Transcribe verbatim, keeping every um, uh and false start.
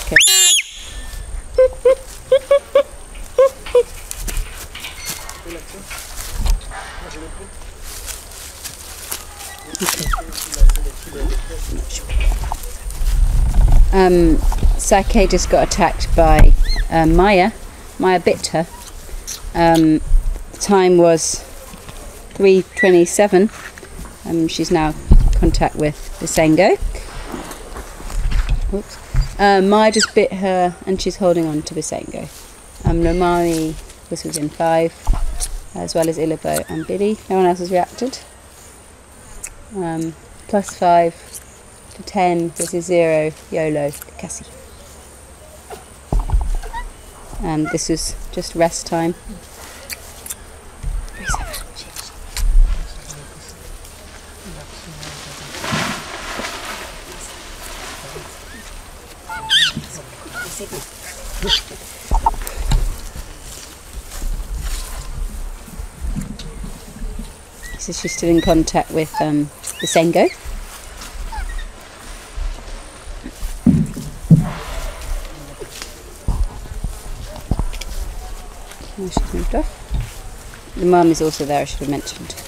packet. Um, Sake just got attacked by uh, Maya. Maya bit her. Um, the time was three twenty-seven. Um, she's now in contact with the Sengo. Oops. Uh, Maya just bit her and she's holding on to the Sengo. Um, Romani was within five, as well as Illabo and Biddy. No one else has reacted. Um, plus five to ten versus zero, YOLO, Cassie. And this is just rest time. So she's still in contact with um, the Sengo. She's moved off. The mum is also there, I should have mentioned.